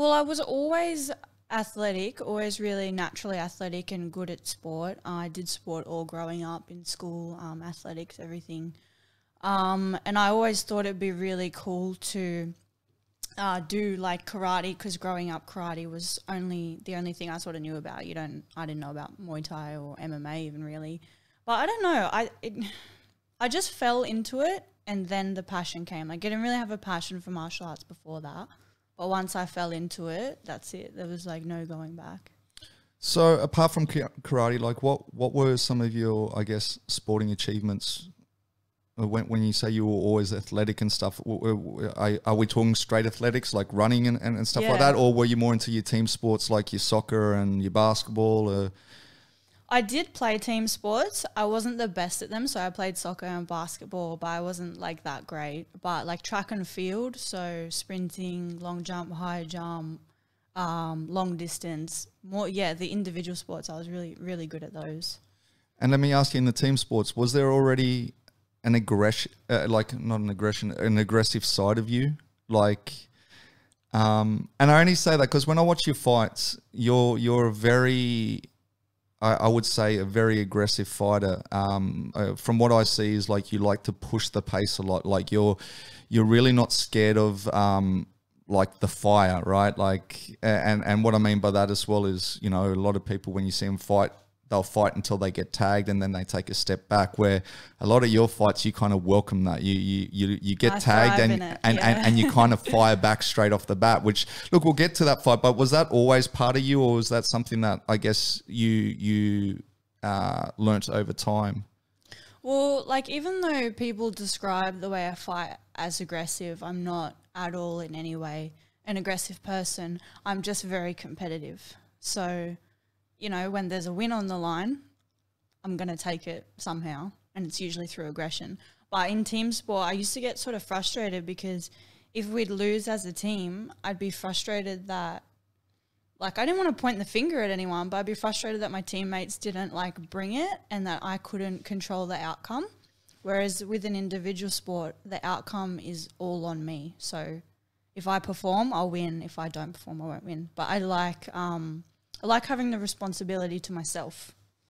Well, I was always athletic, always really naturally athletic and good at sport. I did sport all growing up in school, athletics, everything. And I always thought it'd be really cool to do like karate, because growing up karate was the only thing I sort of knew about. I didn't know about Muay Thai or MMA even really. But I don't know, I just fell into it, and then the passion came. Like, I didn't really have a passion for martial arts before that. But once I fell into it, that's it. There was like no going back. So apart from karate, like what were some of your, I guess, sporting achievements? When you say you were always athletic and stuff, are we talking straight athletics, like running and stuff like that? Or were you more into your team sports, like your soccer and your basketball? Or? I did play team sports. I wasn't the best at them, so I played soccer and basketball, but I wasn't like that great. But like track and field, so sprinting, long jump, high jump, long distance, the individual sports, I was really, really good at those. And let me ask you, in the team sports, was there already an aggression, an aggressive side of you? Like, and I only say that because when I watch your fights, you're a very, I would say, a very aggressive fighter. From what I see is like you like to push the pace a lot. Like you're really not scared of, like the fire, right? Like, and what I mean by that as well is, a lot of people, when you see them fight, they'll fight until they get tagged and then they take a step back, where a lot of your fights, you kind of welcome that. You get tagged and you kind of fire back straight off the bat, which, look, we'll get to that fight, but was that always part of you, or was that something that I guess you learnt over time? Well, like, even though people describe the way I fight as aggressive, I'm not at all in any way an aggressive person. I'm just very competitive. So, when there's a win on the line, I'm going to take it somehow, and it's usually through aggression. But in team sport, I used to get sort of frustrated because if we'd lose as a team, I'd be frustrated that, like, I didn't want to point the finger at anyone, but I'd be frustrated that my teammates didn't, like, bring it and that I couldn't control the outcome. Whereas with an individual sport, the outcome is all on me. So if I perform, I'll win. If I don't perform, I won't win. But I like having the responsibility to myself.